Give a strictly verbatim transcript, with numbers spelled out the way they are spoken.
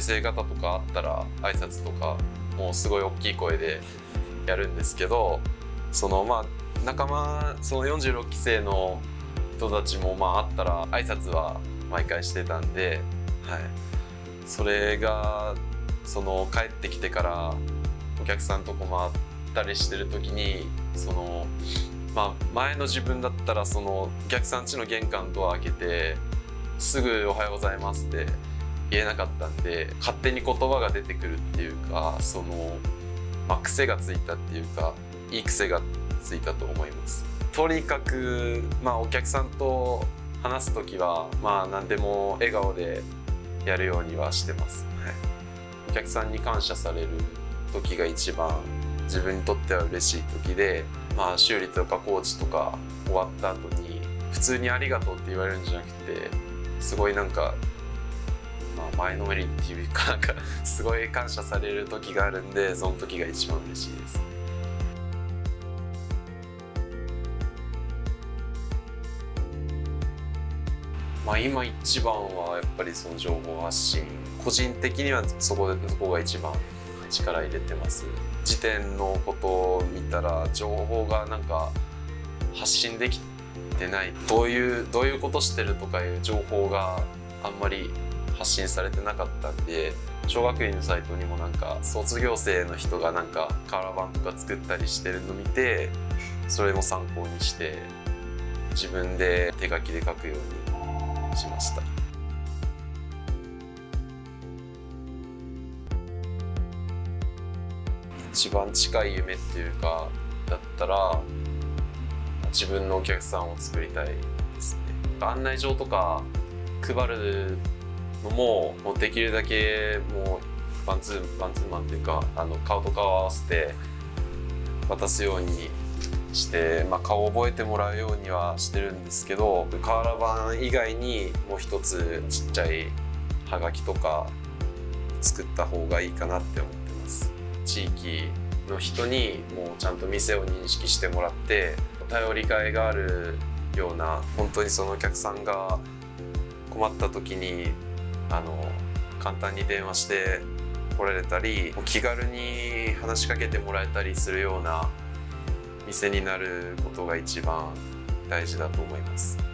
先生方とかあったら挨拶とかもうすごい大きい声でやるんですけど、そのまあ仲間、そのよんじゅうろっきせいの人たちもまああったら挨拶は毎回してたんで、はい、それがその帰ってきてからお客さんとこ回ったりしてる時に、そのまあ前の自分だったらそのお客さん家の玄関ドア開けてすぐ「おはようございます」って言えなかったんで、勝手に言葉が出てくるっていうか、その、まあ、癖がついたっていうか、いい癖がついたと思います。とにかく、まあ、お客さんと話す時は、まあ、何でも笑顔でやるようにはしてます。はい、お客さんに感謝される時が一番自分にとっては嬉しい時で、まあ、修理とか工事とか終わった後に普通に「ありがとう」って言われるんじゃなくて、すごいなんか。前のめりっていうか、なんかすごい感謝される時があるんで、その時が一番嬉しいです。まあ今一番はやっぱりその情報発信、個人的にはそこでそこが一番力入れてます。時点のことを見たら情報がなんか発信できてない、どういうどういうことしてるとかいう情報があんまり発信されてなかったんで、小学院のサイトにもなんか卒業生の人がなんか瓦版とか作ったりしてるの見て、それも参考にして自分で手書きで書くようにしました。一番近い夢っていうかだったら自分のお客さんを作りたいですね。案内状とか配るのももうできるだけもうマンツーマンツーマンっていうか、あの顔と顔を合わせて渡すようにして、まあ、顔を覚えてもらうようにはしてるんですけど、瓦版以外にもう一つちっちゃいはがきとか作った方がいいかなって思ってます。地域の人にもうちゃんと店を認識してもらって、頼りがいがあるような、本当にそのお客さんが困った時にあの簡単に電話して来られたり、気軽に話しかけてもらえたりするような店になることが一番大事だと思います。